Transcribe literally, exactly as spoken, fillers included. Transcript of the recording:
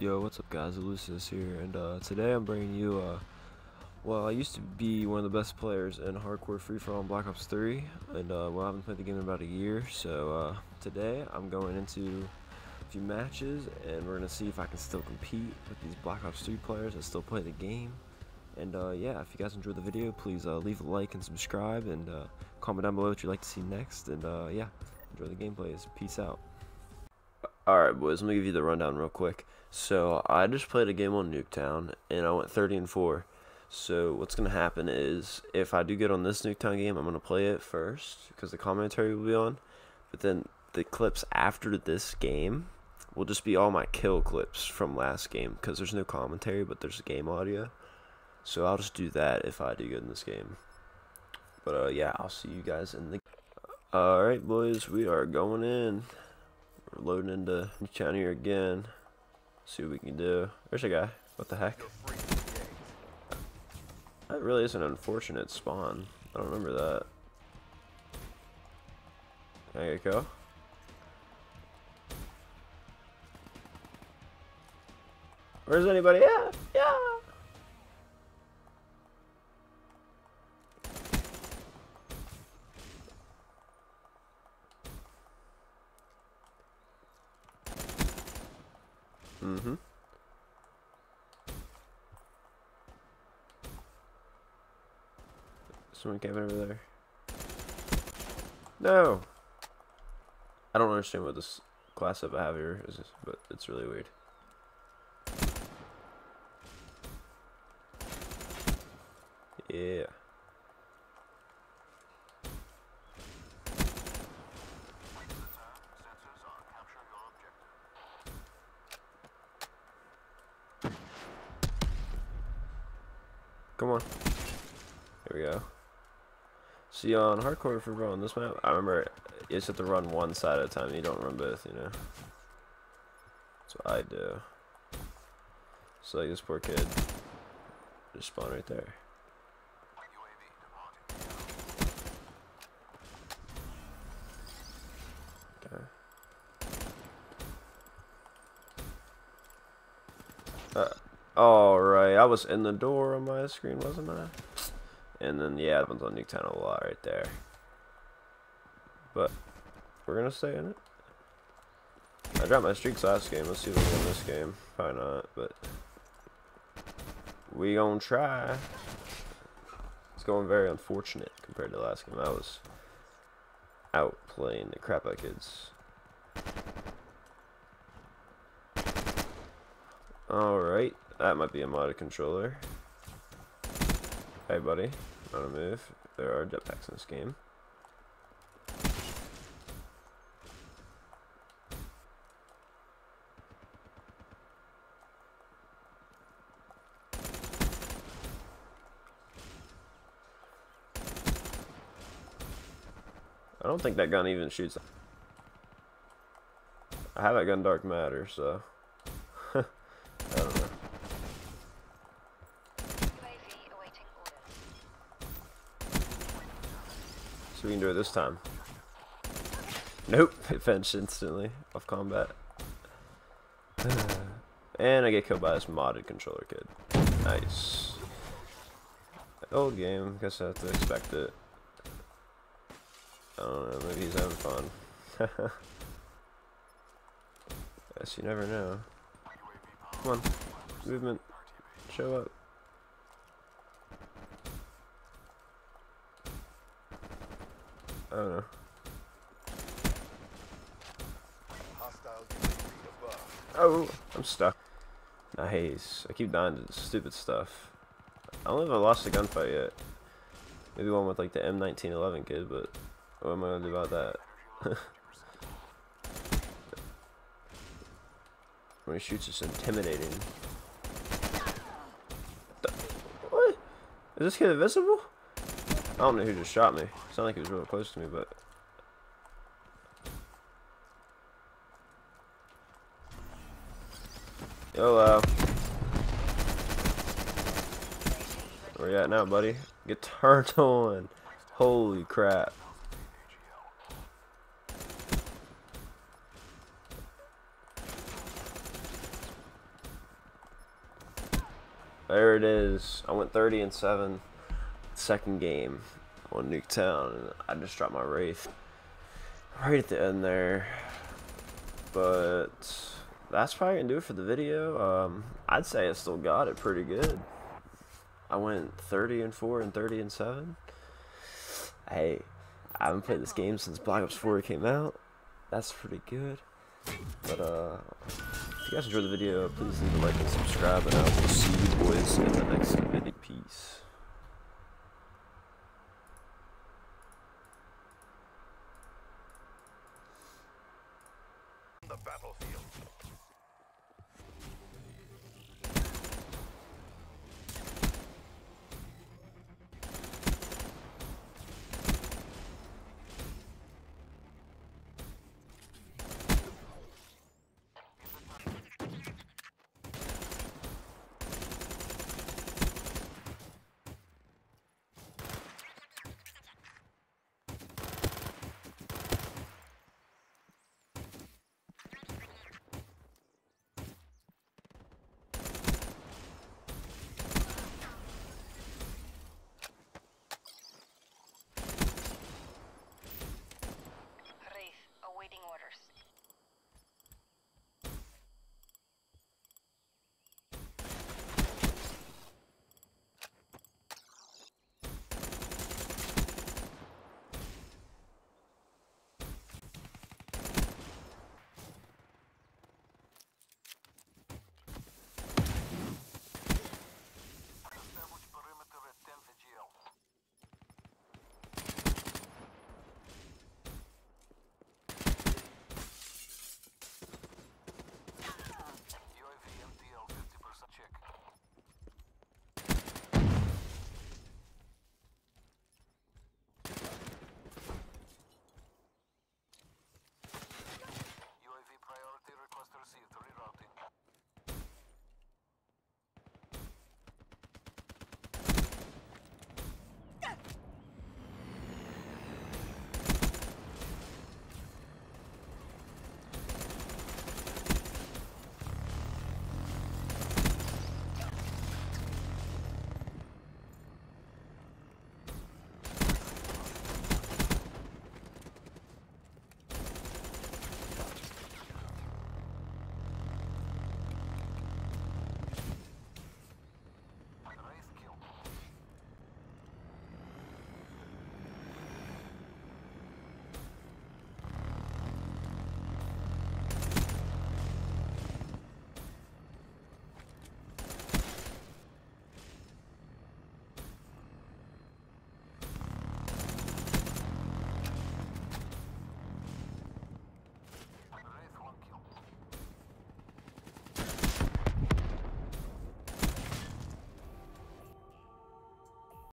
Yo, what's up guys, Elucius here, and uh, today I'm bringing you, uh, well, I used to be one of the best players in hardcore free-for-all on Black Ops three, and uh, well, I haven't played the game in about a year, so uh, today I'm going into a few matches, and we're going to see if I can still compete with these Black Ops three players that still play the game. And uh, yeah, if you guys enjoyed the video, please uh, leave a like and subscribe, and uh, comment down below what you'd like to see next, and uh, yeah, enjoy the gameplays. Peace out. Alright boys, let me give you the rundown real quick. So I just played a game on Nuketown and I went thirty and four. So what's going to happen is if I do get on this Nuketown game, I'm going to play it first because the commentary will be on. But then the clips after this game will just be all my kill clips from last game because there's no commentary but there's game audio. So I'll just do that if I do good in this game. But uh, yeah, I'll see you guys in the... Alright boys, we are going in. We're loading into Nuketown here again. See what we can do. There's a guy. What the heck? That really is an unfortunate spawn. I don't remember that. Can I get a kill? Where's anybody at? Yeah! Mm-hmm. Someone came over there. No! I don't understand what this class up I have here is, but it's really weird. Yeah. Come on. Here we go. See, on hardcore for bro on this map, I remember you just have to run one side at a time. You don't run both, you know. That's what I do. So like this poor kid just spawned right there. Okay. Uh. Alright, I was in the door on my screen, wasn't I? And then, yeah, that one's on Nuketown a lot right there. But, we're gonna stay in it. I dropped my streaks last game, let's see if we win this game. Probably not, but... we gonna try. It's going very unfortunate compared to last game. I was out playing the crap out of kids. Alright, that might be a modded controller. Hey buddy, not a move. There are jetpacks in this game. I don't think that gun even shoots. I have that gun dark matter, so... I don't know. So we can do it this time. Nope, it finished instantly off combat. And I get killed by this modded controller kid. Nice. Old game, guess I have to expect it. I don't know, maybe he's having fun. Guess you never know. Come on, movement, show up. I don't know. Oh, I'm stuck. Nice. I keep dying to stupid stuff. I don't think I lost a gunfight yet. Maybe one with like the M nineteen eleven kid, but what am I gonna do about that? When he shoots, it's intimidating. What? Is this kid invisible? I don't know who just shot me. It's not like he was real close to me, but... YOLO. Where you at now, buddy? Get turned on. Holy crap. There it is. I went thirty and seven. Second game on Nuketown. I just dropped my Wraith right at the end there. But that's probably going to do it for the video. Um, I'd say I still got it pretty good. I went thirty and four and thirty and seven. Hey, I haven't played this game since Black Ops four came out. That's pretty good. But uh, if you guys enjoyed the video, please leave a like and subscribe, and I will see you boys in the next video. Peace.